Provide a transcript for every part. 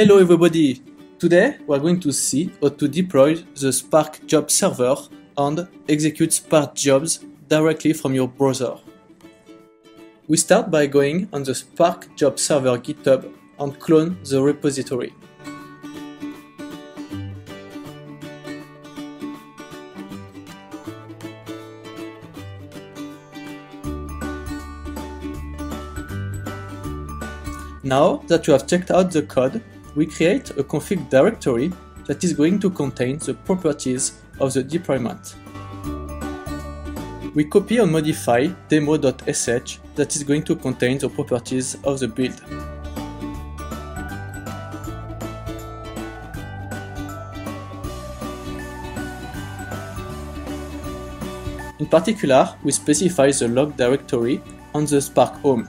Hello everybody! Today we are going to see how to deploy the Spark Job Server and execute Spark jobs directly from your browser. We start by going on the Spark Job Server GitHub and clone the repository. Now that you have checked out the code, we create a config directory that is going to contain the properties of the deployment. We copy and modify demo.sh that is going to contain the properties of the build. In particular, we specify the log directory and the Spark home.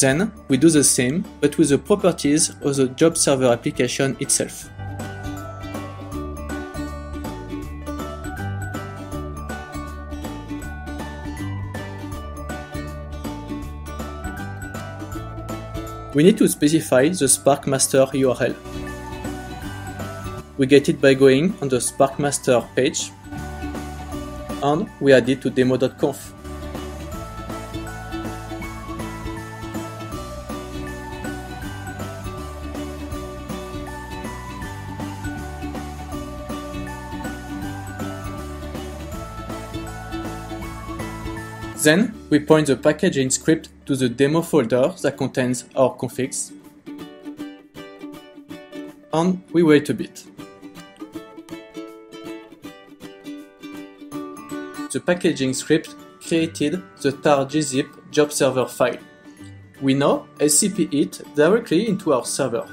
Then, we do the same, but with the properties of the job server application itself. We need to specify the Spark Master URL. We get it by going on the Spark Master page, and we add it to demo.conf. Then, we point the packaging script to the demo folder that contains our configs, and we wait a bit. The packaging script created the tar.gz job server file. We now SCP it directly into our server.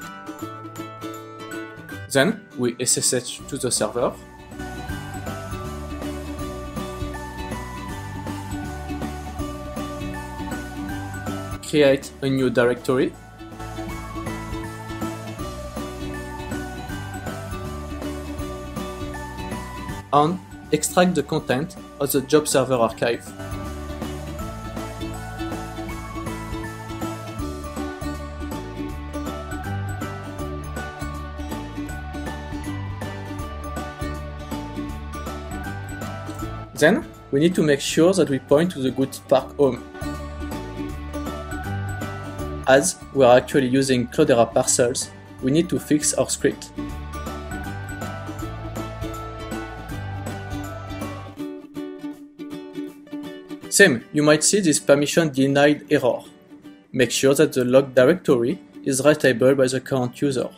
Then, we SSH to the server. Create a new directory. And extract the content of the job server archive. Then, we need to make sure that we point to the good Spark home, as we are actually using Cloudera Parcels, we need to fix our script. Same, you might see this permission denied error. Make sure that the log directory is writable by the current user.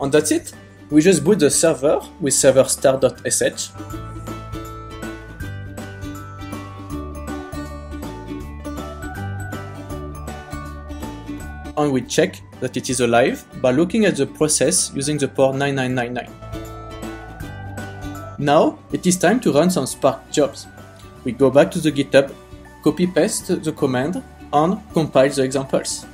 And that's it, we just boot the server with server-start.sh. And we check that it is alive by looking at the process using the port 9999. Now it is time to run some Spark jobs. We go back to the GitHub, copy-paste the command and compile the examples.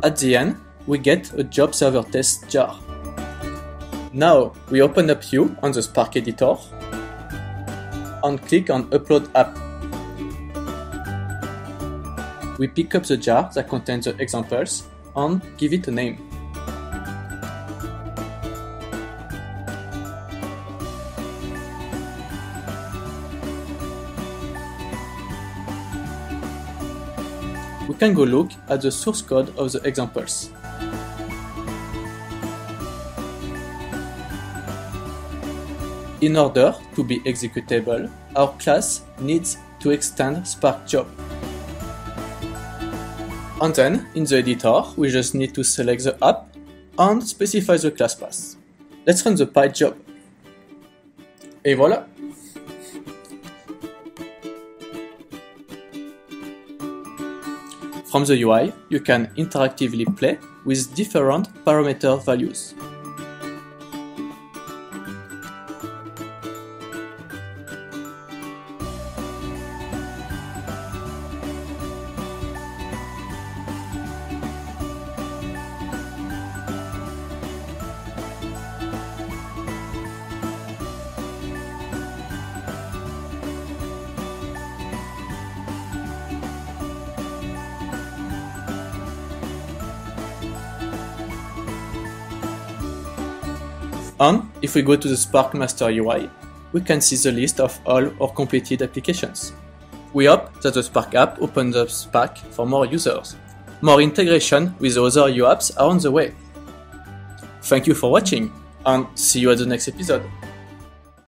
At the end, we get a job server test jar. Now, we open up Hue on the Spark editor and click on Upload App. We pick up the jar that contains the examples and give it a name. We can go look at the source code of the examples. In order to be executable, our class needs to extend Spark Job. And then, in the editor, we just need to select the app and specify the class path. Let's run the PyJob. Et voilà! From the UI, you can interactively play with different parameter values. And if we go to the Spark Master UI, we can see the list of all our completed applications. We hope that the Spark app opens up Spark for more users. More integration with other UApps are on the way. Thank you for watching, and see you at the next episode.